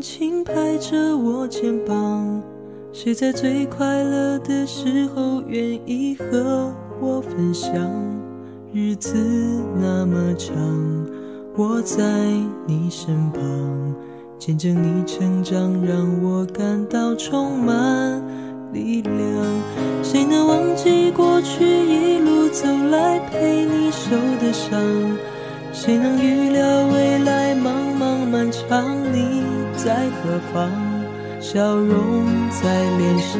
轻轻拍着我肩膀，谁在最快乐的时候愿意和我分享？日子那么长，我在你身旁，见证你成长，让我感到充满力量。谁能忘记过去一路走来陪你受的伤？谁能预料未来茫茫漫长，你在何方？笑容在脸上，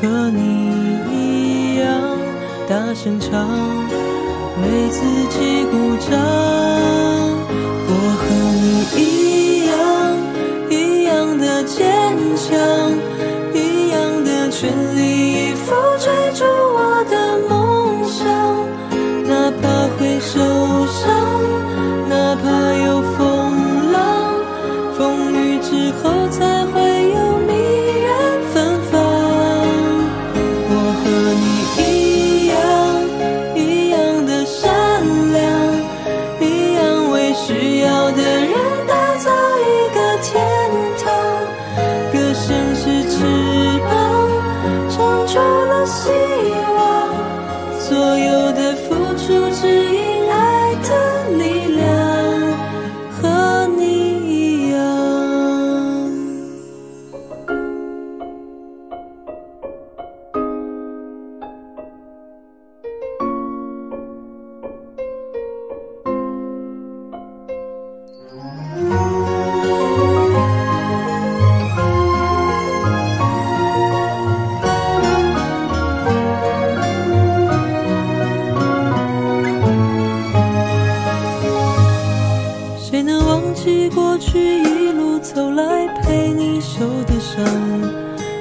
和你一样大声唱，为自己鼓掌。我和你一样的坚强，一样的全力以赴追逐我的梦想，哪怕会受伤，哪怕有风浪，风雨之后才会有迷人芬芳。我和你一样的善良，一样为需要的人打造一个天堂。歌声是翅膀，唱出了希望，所有的付出只因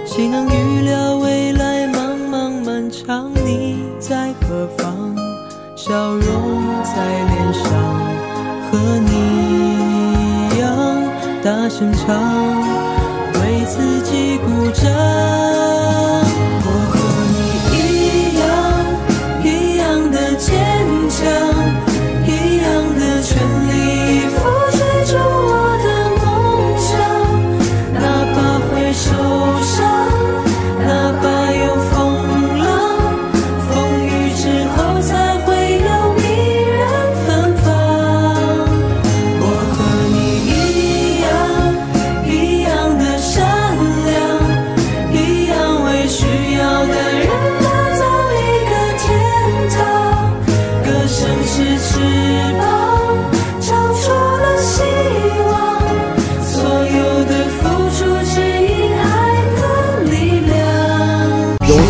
谁能预料未来茫茫漫长，你在何方？笑容在脸上，和你一样大声唱，为自己鼓掌。我和你一样的坚强，一样的全力以赴追逐我的梦想，哪怕会受伤，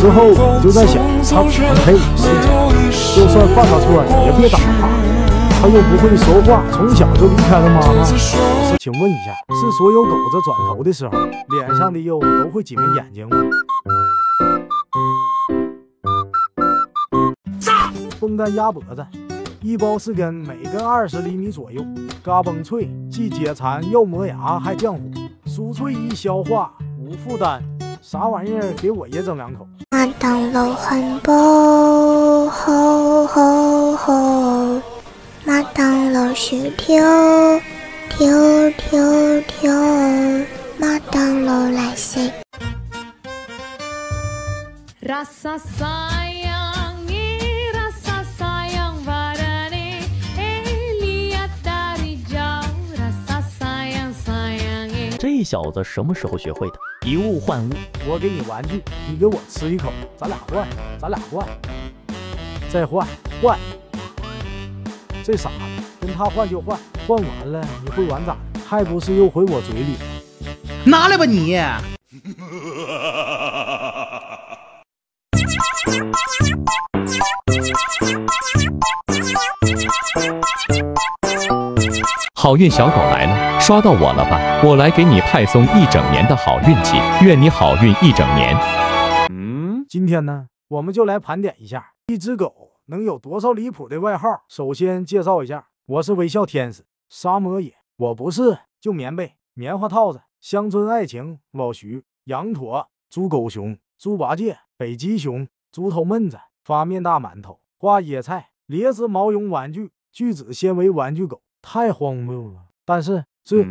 之后我就在想，他只陪我睡觉，就算犯了错也别打他，他又不会说话，从小就离开了妈妈。请问一下，是所有狗子转头的时候，脸上的肉都会挤眉眼睛吗？炸！风干鸭脖子，一包4根，每根20厘米左右，嘎嘣脆，既解馋又磨牙，还降火，酥脆易消化，无负担。啥玩意儿？给我也整两口。那栋楼很薄，厚厚厚。那栋楼是跳。那栋楼来谁？Rasa sayang ini rasa sayang padanya, lihat dari jauh rasa sayang sayangnya。这小子什么时候学会的？以物换物，我给你玩具，你给我吃一口，咱俩换，再换，这傻子跟他换就换完了，你会玩咋？还不是又回我嘴里？拿来吧你！好运小狗来了，刷到我了吧？我来给你派送1整年的好运气，愿你好运1整年。今天呢，我们就来盘点一下一只狗能有多少离谱的外号。首先介绍一下，我是微笑天使、沙漠野，我不是就棉被、棉花套子、乡村爱情、老徐、羊驼、猪狗熊、猪八戒、北极熊、猪头闷子、发面大馒头、花椰菜、劣质毛绒玩具、聚酯纤维玩具狗。太荒谬了，但是最